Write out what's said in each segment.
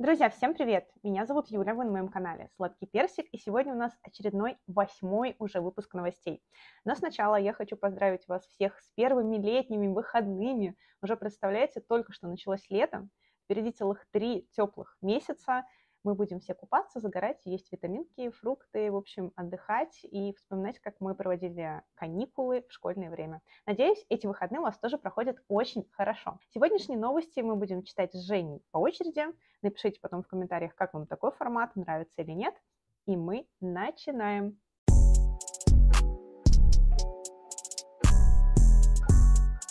Друзья, всем привет! Меня зовут Юля, вы на моем канале «Сладкий персик», и сегодня у нас очередной 8-й уже выпуск новостей. Но сначала я хочу поздравить вас всех с первыми летними выходными. Уже представляете, только что началось лето, впереди целых 3 теплых месяца. Мы будем все купаться, загорать, есть витаминки, фрукты, в общем, отдыхать и вспоминать, как мы проводили каникулы в школьное время. Надеюсь, эти выходные у вас тоже проходят очень хорошо. Сегодняшние новости мы будем читать с Женей по очереди. Напишите потом в комментариях, как вам такой формат, нравится или нет. И мы начинаем.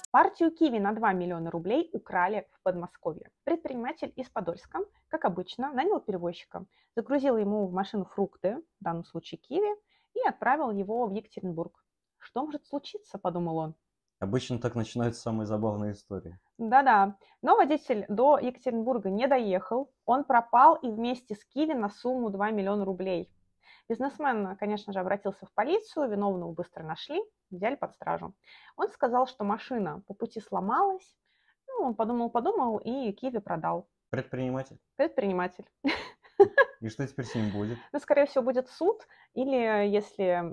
Партию Киви на 2 миллиона рублей украли в Подмосковье. Предприниматель из Подольска, как обычно, нанял перевозчика, загрузил ему в машину фрукты, в данном случае киви, и отправил его в Екатеринбург. Что может случиться, подумал он. Обычно так начинаются самые забавные истории. Да-да, но водитель до Екатеринбурга не доехал, он пропал и вместе с киви на сумму 2 миллиона рублей. Бизнесмен, конечно же, обратился в полицию, виновного быстро нашли, взяли под стражу. Он сказал, что машина по пути сломалась, ну, он подумал-подумал и киви продал. Предприниматель? Предприниматель. И что теперь с ним будет? Ну, скорее всего, будет суд, или если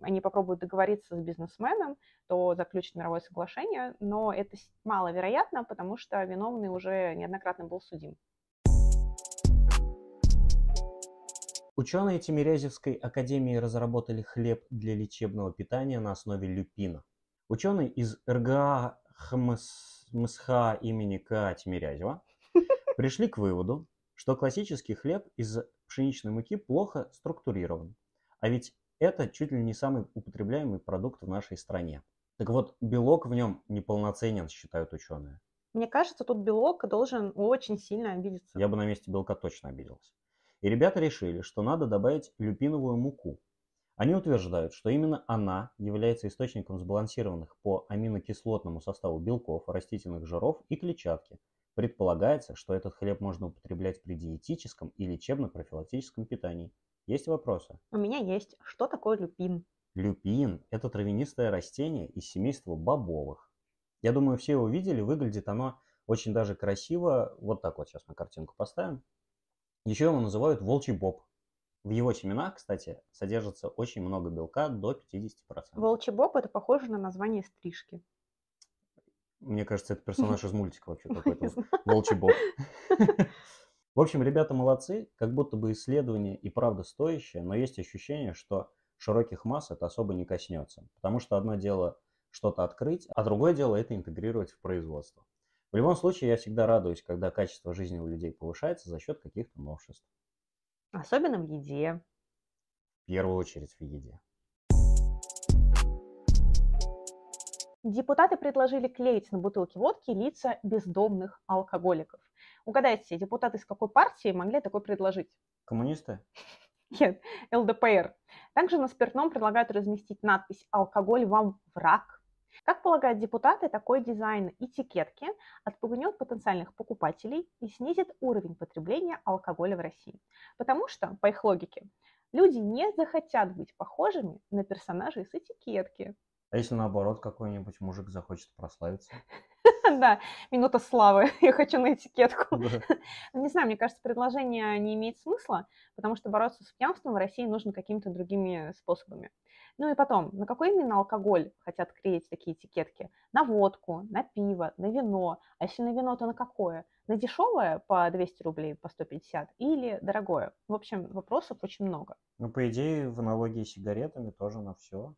они попробуют договориться с бизнесменом, то заключат мировое соглашение, но это маловероятно, потому что виновный уже неоднократно был судим. Ученые Тимирязевской академии разработали хлеб для лечебного питания на основе люпина. Ученые из РГА ХМСХ имени К. Тимирязева пришли к выводу, что классический хлеб из пшеничной муки плохо структурирован. А ведь это чуть ли не самый употребляемый продукт в нашей стране. Так вот, белок в нем неполноценен, считают ученые. Мне кажется, тут белок должен очень сильно обидеться. Я бы на месте белка точно обиделся. И ребята решили, что надо добавить люпиновую муку. Они утверждают, что именно она является источником сбалансированных по аминокислотному составу белков, растительных жиров и клетчатки. Предполагается, что этот хлеб можно употреблять при диетическом и лечебно-профилактическом питании. Есть вопросы? У меня есть. Что такое люпин? Люпин – это травянистое растение из семейства бобовых. Я думаю, все его видели, выглядит оно очень даже красиво. Вот так вот сейчас мы картинку поставим. Еще его называют волчий боб. В его семенах, кстати, содержится очень много белка, до 50%. Волчий боб – это похоже на название стрижки. Мне кажется, это персонаж из мультика вообще какой-то. Волчий боб. В общем, ребята молодцы, как будто бы исследование и правда стоящее, но есть ощущение, что широких масс это особо не коснется. Потому что одно дело что-то открыть, а другое дело это интегрировать в производство. В любом случае, я всегда радуюсь, когда качество жизни у людей повышается за счет каких-то новшеств. Особенно в еде. В первую очередь в еде. Депутаты предложили клеить на бутылки водки лица бездомных алкоголиков. Угадайте, депутаты из какой партии могли такое предложить? Коммунисты? Нет, ЛДПР. Также на спиртном предлагают разместить надпись «Алкоголь вам враг». Как полагают депутаты, такой дизайн этикетки отпугнет потенциальных покупателей и снизит уровень потребления алкоголя в России. Потому что, по их логике, люди не захотят быть похожими на персонажей с этикетки. А если наоборот какой-нибудь мужик захочет прославиться? Да, минута славы, я хочу на этикетку. Не знаю, мне кажется, предложение не имеет смысла, потому что бороться с пьянством в России нужно какими-то другими способами. Ну и потом, на какой именно алкоголь хотят клеить такие этикетки? На водку, на пиво, на вино. А если на вино, то на какое? На дешевое по 200 рублей, по 150 или дорогое? В общем, вопросов очень много. Ну, по идее, в аналогии с сигаретами тоже на все.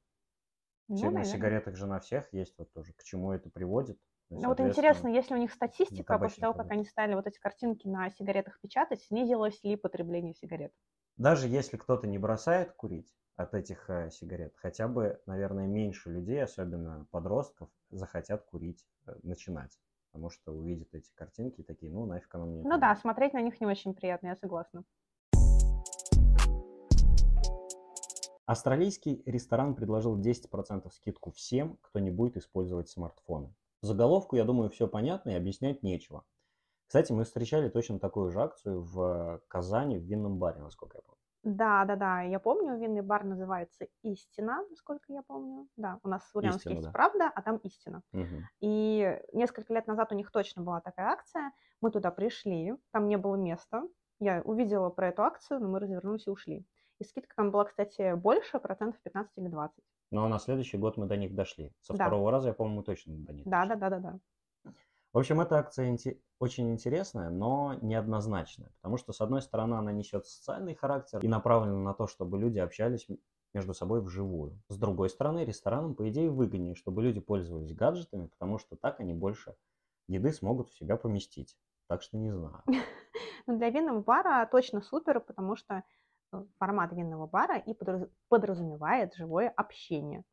Ну, на сигаретах же на всех есть вот тоже. К чему это приводит? Ну, вот интересно, если у них статистика, после того, как они стали вот эти картинки на сигаретах печатать, снизилось ли потребление сигарет? Даже если кто-то не бросает курить от этих сигарет, хотя бы, наверное, меньше людей, особенно подростков, захотят курить, начинать. Потому что увидят эти картинки и такие, ну, нафиг оно мне. Ну да, смотреть на них не очень приятно, я согласна. Австралийский ресторан предложил 10% скидку всем, кто не будет использовать смартфоны. Заголовку, я думаю, все понятно и объяснять нечего. Кстати, мы встречали точно такую же акцию в Казани в винном баре, насколько я помню. Да, я помню, винный бар называется «Истина», насколько я помню. Да, у нас в Ульяновске есть «Правда», а там «Истина». Угу. И несколько лет назад у них точно была такая акция. Мы туда пришли, там не было места. Я увидела про эту акцию, но мы развернулись и ушли. И скидка там была, кстати, больше, 15% или 20%. Ну, а на следующий год мы до них дошли. Со второго раза, я помню, мы точно до них дошли. Да. В общем, эта акция очень интересная, но неоднозначная. Потому что, с одной стороны, она несет социальный характер и направлена на то, чтобы люди общались между собой вживую. С другой стороны, ресторанам, по идее, выгоднее, чтобы люди пользовались гаджетами, потому что так они больше еды смогут в себя поместить. Так что не знаю. Для винного бара точно супер, потому что формат винного бара и подразумевает живое общение.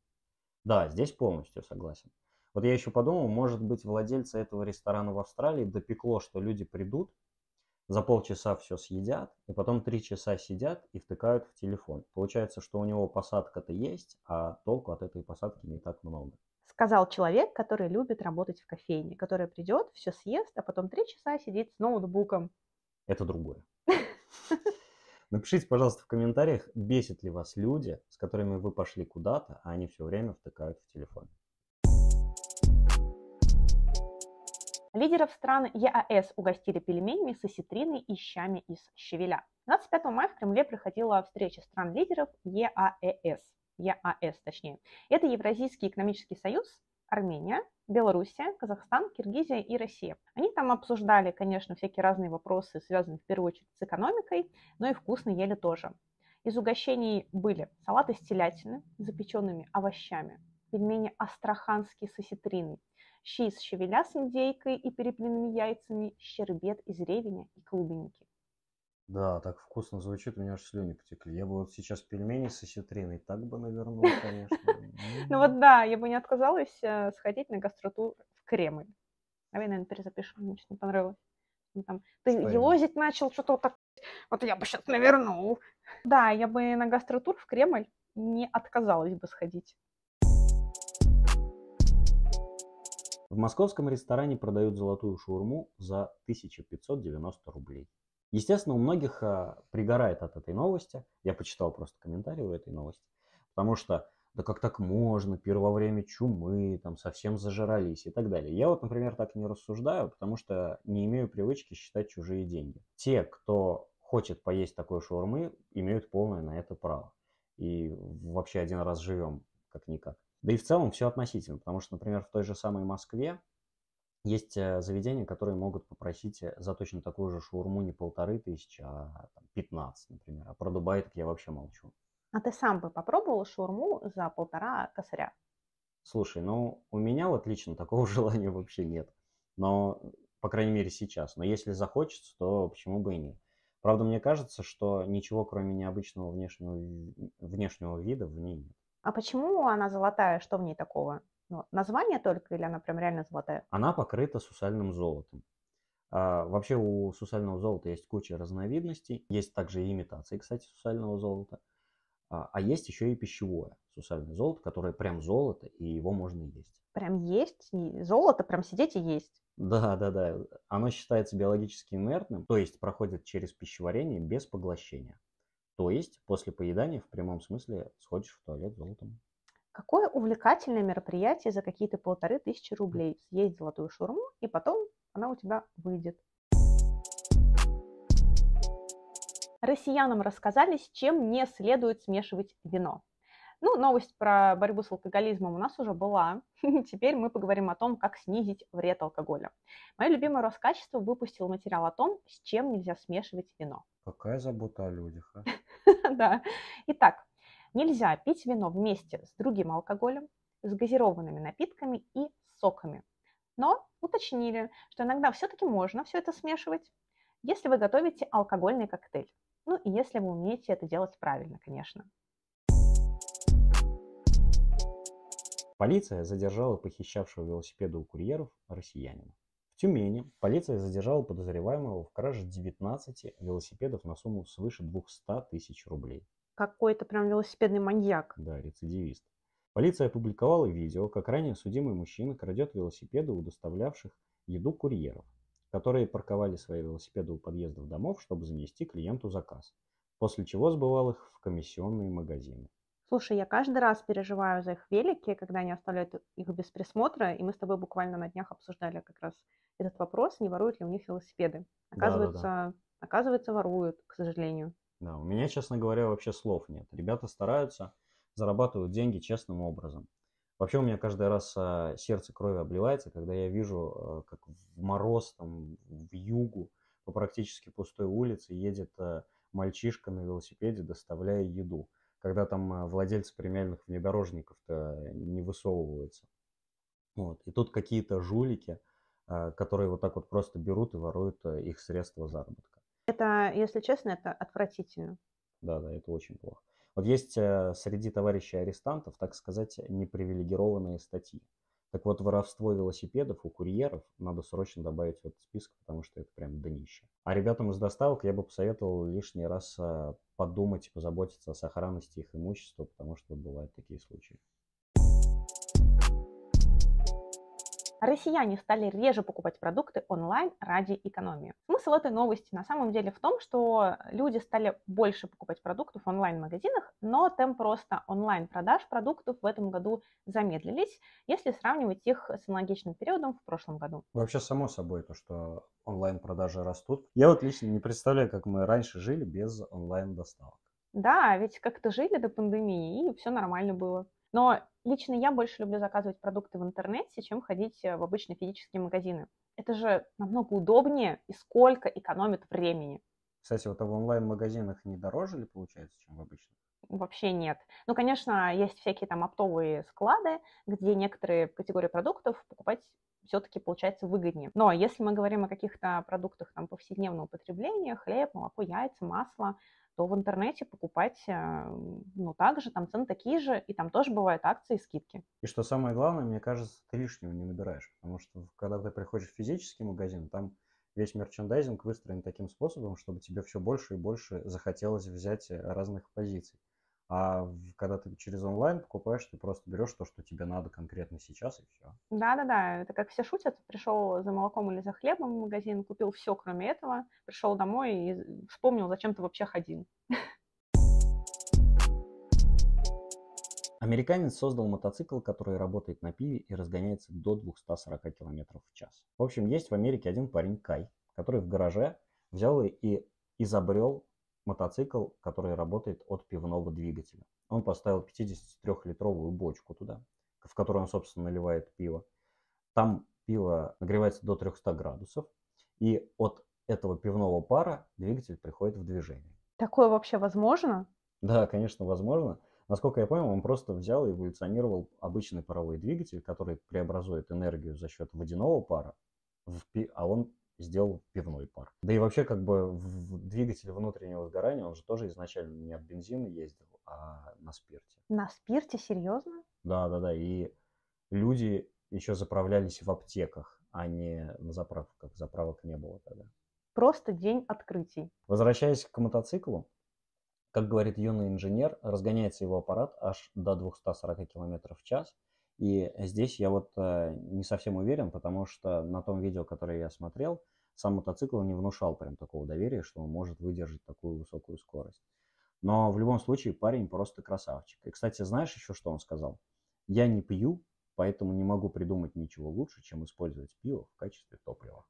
Да, здесь полностью согласен. Вот я еще подумал, может быть, владельцы этого ресторана в Австралии допекло, что люди придут, за полчаса все съедят, и потом 3 часа сидят и втыкают в телефон. Получается, что у него посадка-то есть, а толку от этой посадки не так много. Сказал человек, который любит работать в кофейне, который придет, все съест, а потом 3 часа сидит с ноутбуком. Это другое. Напишите, пожалуйста, в комментариях, бесит ли вас люди, с которыми вы пошли куда-то, а они все время втыкают в телефон. Лидеров стран ЕАЭС угостили пельменями с осетриной и щами из щавеля. 25 мая в Кремле проходила встреча стран-лидеров ЕАЭС. Это Евразийский экономический союз, Армения, Белоруссия, Казахстан, Киргизия и Россия. Они там обсуждали, конечно, всякие разные вопросы, связанные в первую очередь с экономикой, но и вкусно ели тоже. Из угощений были салаты с телятины, запеченными овощами, пельмени астраханские с осетриной, щи из щавеля с индейкой и перепелиными яйцами, щербет из ревеня и клубники. Да, так вкусно звучит, у меня аж слюни потекли. Я бы вот сейчас пельмени с осетриной так бы навернула, конечно. Ну вот да, я бы не отказалась сходить на гастротур в Кремль. Давай, наверное, перезапишем, мне что-то не понравилось. Ты елозить начал, что-то вот так, вот я бы сейчас навернул. Да, я бы на гастротур в Кремль не отказалась бы сходить. В московском ресторане продают золотую шаурму за 1590 рублей. Естественно, у многих пригорает от этой новости. Я почитал просто комментарии у этой новости. Потому что, да как так можно, во время чумы, там совсем зажрались и так далее. Я вот, например, так не рассуждаю, потому что не имею привычки считать чужие деньги. Те, кто хочет поесть такой шаурмы, имеют полное на это право. И вообще один раз живем, как-никак. Да и в целом все относительно, потому что, например, в той же самой Москве есть заведения, которые могут попросить за точно такую же шаурму не 1500, а 15, например. А про Дубай так я вообще молчу. А ты сам бы попробовал шаурму за 1,5 косаря? Слушай, ну у меня вот лично такого желания вообще нет. Но, по крайней мере, сейчас. Но если захочется, то почему бы и нет. Правда, мне кажется, что ничего кроме необычного внешнего вида в ней нет. А почему она золотая? Что в ней такого? Ну, название только или она прям реально золотая? Она покрыта сусальным золотом. Вообще у сусального золота есть куча разновидностей. Есть также и имитации, кстати, сусального золота. А есть еще и пищевое сусальное золото, которое прям золото, и его можно есть. Прям есть? И золото прям сидеть и есть? Да. Оно считается биологически инертным, то есть проходит через пищеварение без поглощения. То есть после поедания в прямом смысле сходишь в туалет золотом. Какое увлекательное мероприятие за какие-то 1500 рублей. Съесть золотую шаурму, и потом она у тебя выйдет. Россиянам рассказали, с чем не следует смешивать вино. Ну, новость про борьбу с алкоголизмом у нас уже была. Теперь мы поговорим о том, как снизить вред алкоголя. Мое любимое Роскачество выпустило материал о том, с чем нельзя смешивать вино. Какая забота о людях, а? Да. Итак. Нельзя пить вино вместе с другим алкоголем, с газированными напитками и соками. Но уточнили, что иногда все-таки можно все это смешивать, если вы готовите алкогольный коктейль. Ну и если вы умеете это делать правильно, конечно. Полиция задержала похищавшего велосипеды у курьеров россиянина. В Тюмени полиция задержала подозреваемого в краже 19 велосипедов на сумму свыше 200 000 рублей. Какой-то прям велосипедный маньяк. Да, рецидивист. Полиция опубликовала видео, как ранее судимый мужчина крадет велосипеды у доставлявших еду курьеров, которые парковали свои велосипеды у подъездов домов, чтобы занести клиенту заказ. после чего сбывал их в комиссионные магазины. Слушай, я каждый раз переживаю за их велики, когда они оставляют их без присмотра, и мы с тобой буквально на днях обсуждали как раз этот вопрос, не воруют ли у них велосипеды. Оказывается, воруют, к сожалению. Да, у меня, честно говоря, вообще слов нет. Ребята стараются, зарабатывают деньги честным образом. Вообще у меня каждый раз сердце кровью обливается, когда я вижу, как в мороз, там, в югу, по практически пустой улице едет мальчишка на велосипеде, доставляя еду. Когда там владельцы премиальных внедорожников-то не высовываются. Вот. И тут какие-то жулики, которые вот так вот просто берут и воруют их средства заработка. Это, если честно, это отвратительно. Да, это очень плохо. Вот есть среди товарищей арестантов, так сказать, непривилегированные статьи. Так вот, воровство велосипедов у курьеров надо срочно добавить в этот список, потому что это прям днище. А ребятам из доставок я бы посоветовал лишний раз подумать и позаботиться о сохранности их имущества, потому что бывают такие случаи. Россияне стали реже покупать продукты онлайн ради экономии. Смысл этой новости на самом деле в том, что люди стали больше покупать продуктов в онлайн-магазинах, но темп роста онлайн-продаж продуктов в этом году замедлились, если сравнивать их с аналогичным периодом в прошлом году. Вообще, само собой, то, что онлайн-продажи растут. Я вот лично не представляю, как мы раньше жили без онлайн-доставок. Да, ведь как-то жили до пандемии, и все нормально было. Но лично я больше люблю заказывать продукты в интернете, чем ходить в обычные физические магазины. Это же намного удобнее и сколько экономит времени. Кстати, вот в онлайн-магазинах не дороже ли получается, чем в обычных? Вообще нет. Ну, конечно, есть всякие там оптовые склады, где некоторые категории продуктов покупать все-таки получается выгоднее. Но если мы говорим о каких-то продуктах там повседневного потребления, хлеб, молоко, яйца, масло, то в интернете покупать, ну, также, там цены такие же, и там тоже бывают акции и скидки. И что самое главное, мне кажется, ты лишнего не набираешь, потому что когда ты приходишь в физический магазин, там весь мерчендайзинг выстроен таким способом, чтобы тебе все больше и больше захотелось взять разных позиций. А когда ты через онлайн покупаешь, ты просто берешь то, что тебе надо конкретно сейчас, и все. Да, это как все шутят. Пришел за молоком или за хлебом в магазин, купил все, кроме этого, пришел домой и вспомнил, зачем ты вообще ходил. Американец создал мотоцикл, который работает на пиве и разгоняется до 240 км в час. В общем, есть в Америке один парень, Кай, который в гараже взял и изобрел мотоцикл, который работает от пивного двигателя. Он поставил 53-литровую бочку туда, в которую он, собственно, наливает пиво. Там пиво нагревается до 300 градусов, и от этого пивного пара двигатель приходит в движение. Такое вообще возможно? Да, конечно, возможно. Насколько я понял, он просто взял и эволюционировал обычный паровой двигатель, который преобразует энергию за счет водяного пара, а он сделал пивной пар. Да и вообще, как бы, двигатель внутреннего сгорания, он же тоже изначально не от бензина ездил, а на спирте. На спирте? Серьезно? Да. И люди еще заправлялись в аптеках, а не на заправках. Заправок не было тогда. Просто день открытий. Возвращаясь к мотоциклу, как говорит юный инженер, разгоняется его аппарат аж до 240 км в час. И здесь я вот не совсем уверен, потому что на том видео, которое я смотрел, сам мотоцикл не внушал прям такого доверия, что он может выдержать такую высокую скорость. Но в любом случае парень просто красавчик. И, кстати, знаешь еще, что он сказал? Я не пью, поэтому не могу придумать ничего лучше, чем использовать пиво в качестве топлива.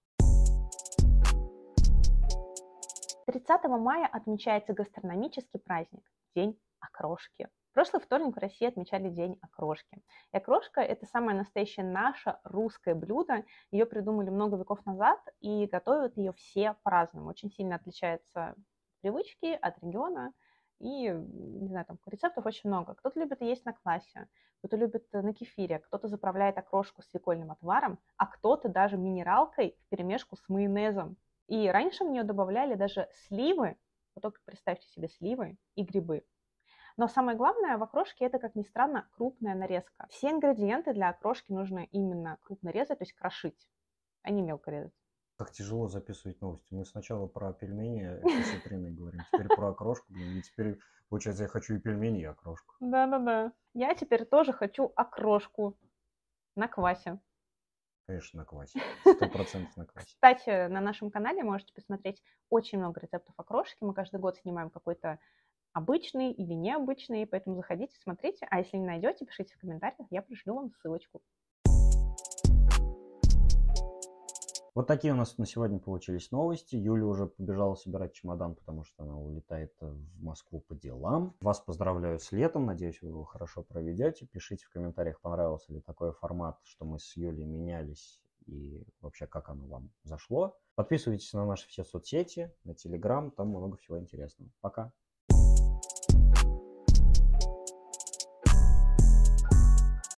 30 мая отмечается гастрономический праздник – День окрошки. Прошлый вторник в России отмечали День окрошки. И окрошка – это самое настоящее наше русское блюдо. Ее придумали много веков назад, и готовят ее все по-разному. Очень сильно отличаются привычки от региона. И, не знаю, там рецептов очень много. Кто-то любит есть на квасе, кто-то любит на кефире, кто-то заправляет окрошку свекольным отваром, а кто-то даже минералкой вперемешку с майонезом. И раньше в нее добавляли даже сливы. Вот только представьте себе сливы и грибы. Но самое главное в окрошке – это, как ни странно, крупная нарезка. Все ингредиенты для окрошки нужно именно крупно резать, то есть крошить, а не мелко резать. Как тяжело записывать новости. Мы сначала про пельмени все время говорим, теперь про окрошку. И теперь, получается, я хочу и пельмени, и окрошку. Да. Я теперь тоже хочу окрошку на квасе. Конечно, на квасе. 100% на квасе. Кстати, на нашем канале можете посмотреть очень много рецептов окрошки. Мы каждый год снимаем какой-то обычный или необычный, поэтому заходите, смотрите. А если не найдете, пишите в комментариях, я пришлю вам ссылочку. Вот такие у нас на сегодня получились новости. Юля уже побежала собирать чемодан, потому что она улетает в Москву по делам. Вас поздравляю с летом. Надеюсь, вы его хорошо проведете. Пишите в комментариях, понравился ли такой формат, что мы с Юлей менялись и вообще как оно вам зашло. Подписывайтесь на наши все соцсети, на Телеграм, там много всего интересного. Пока!